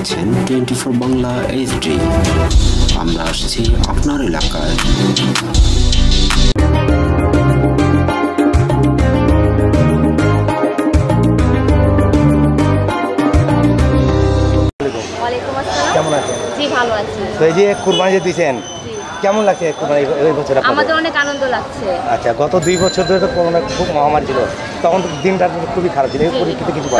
দেখছেন 24 বাংলা এইচডি। আমরা আসছি আপনার এলাকায়। ওয়ালাইকুম আসসালাম, কেমন আছেন? জি ভালো আছি। তো এই যে কুরবানি দিয়েছেন, কেমন লাগছে কুরবানি এই বছর? আমাদের অনেক আনন্দ লাগছে। আচ্ছা, গত 2 বছর ধরে তো করোনা খুব মহামারী ছিল, তখন দিনটা খুবই খারাপ ছিল,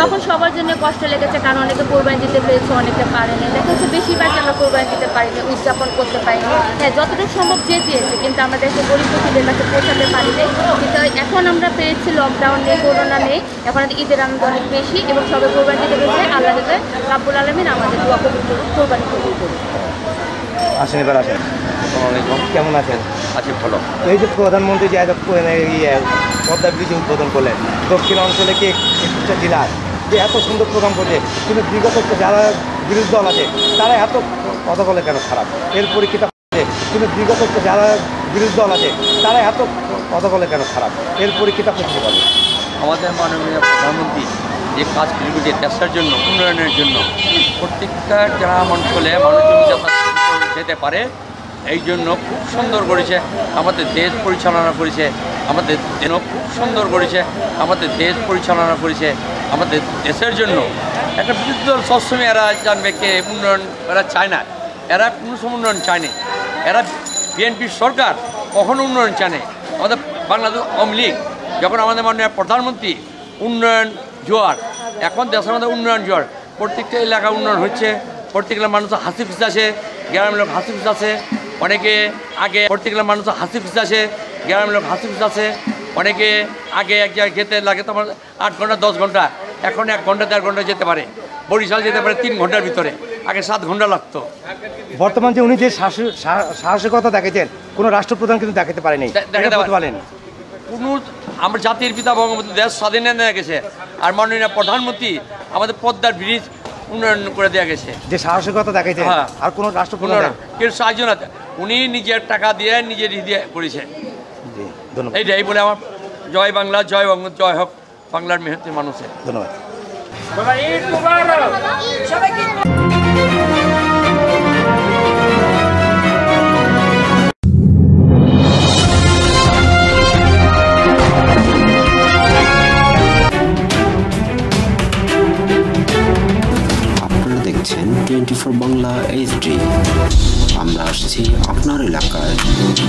তখন সবার জন্য কষ্ট লেগেছে, কারণ অনেকে কোরবানি দিতে পেরেছে, অনেকে পারেনি। দেখা যাচ্ছে বেশিরভাগ আমরা কোরবানি দিতে পারিনি, উদযাপন করতে পারিনি। হ্যাঁ, যতটুকু সম্ভব যে দিয়েছে, কিন্তু আমরা দেশে গরিব দুঃখীদের কাছে পৌঁছাতে পারিনি। কিন্তু এখন আমরা পেরেছি, লকডাউন নেই, করোনা নেই, এখন ঈদের আনন্দ অনেক বেশি এবং সবাই কোরবানি দিতে পেরেছে। আল্লাহ রাব্বুল আলামিন আমাদের দোয়া কবুল করুন, কোরবানি কবুল করুন। আসেন, এবার আসেন। কেমন আছেন? আছি ভালো। এই যে প্রধানমন্ত্রী যে পদ্মা ব্রিজ উদ্বোধন করলেন দক্ষিণ অঞ্চলে, কি জেলার যে এত সুন্দর প্রোগ্রাম করছে, কিন্তু বিগত যারা বিরোধী দল আছে তারা এত কথা বলে কেন খারাপ? এর পরিপ্রেক্ষিতে কিন্তু বিগত যারা বিরোধী দল আছে তারা এত কথা বলে কেন খারাপ? এর পরিপ্রেক্ষিতে করতে পারে আমাদের মাননীয় প্রধানমন্ত্রী যে কাজ করেছে দেশের জন্য, উন্নয়নের জন্য, প্রত্যেকটা গ্রাম অঞ্চলে মানুষজন যেতে পারে, এই জন্য খুব সুন্দর করেছে। আমাদের দেশ পরিচালনা করেছে, আমাদের যেন খুব সুন্দর করেছে, আমাদের দেশ পরিচালনা করেছে আমাদের দেশের জন্য। একটা বিরোধী দল সবসময় এরা জানবে কে উন্নয়ন, এরা চায় না, এরা কোনো সময় উন্নয়ন চায়নি। এরা বিএনপির সরকার কখনো উন্নয়ন চায়নি। আমাদের বাংলাদেশ আওয়ামী লীগ যখন আমাদের মাননীয় প্রধানমন্ত্রী উন্নয়ন জোয়ার, এখন দেশের মধ্যে উন্নয়ন জোয়ার, প্রত্যেকটা এলাকা উন্নয়ন হচ্ছে, প্রত্যেকটা মানুষ হাসি খুশি আছে, গ্রামের লোক হাসি খুশি আছে, অনেকে আগে প্রত্যেকটা মানুষ হাসি খুশি আছে, গ্রামের লোক হাসি খুশি আছে, অনেকে আগে এক জায়গায় যেতে লাগে তোমার 8 ঘন্টা 10 ঘন্টা, এখন 1 ঘন্টা 1.5 ঘন্টা যেতে পারে, বরিশাল যেতে পারে 3 ঘন্টার ভিতরে, আগে 7 ঘন্টা লাগতো। বর্তমান যে উনি যে সাহসিকতা দেখেছেন, কোনো রাষ্ট্রপ্রধান কিন্তু দেখাতে পারেনি, দেখাতে পারেন কোনো। আমার জাতির পিতা বঙ্গবন্ধু দেশ স্বাধীন দেওয়া গেছে, আর মাননীয় প্রধানমন্ত্রী আমাদের পদ্মার ব্রিজ উন্নয়ন করে দেওয়া গেছে, যে সাহসিকতা দেখাইছে। হ্যাঁ, আর কোনো রাষ্ট্রপ্রধান কেউ সাহায্য না, উনি নিজের টাকা দিয়ে নিজের দিয়ে করেছে। ধন্যবাদ। এইটাই বলে আমার জয় বাংলা, জয় বঙ্গ, জয় হোক বাংলার মেহনতি মানুষের। ধন্যবাদ। আপনারা দেখছেন 24 বাংলা এইচডি। আমরা আসছি আপনার এলাকায়।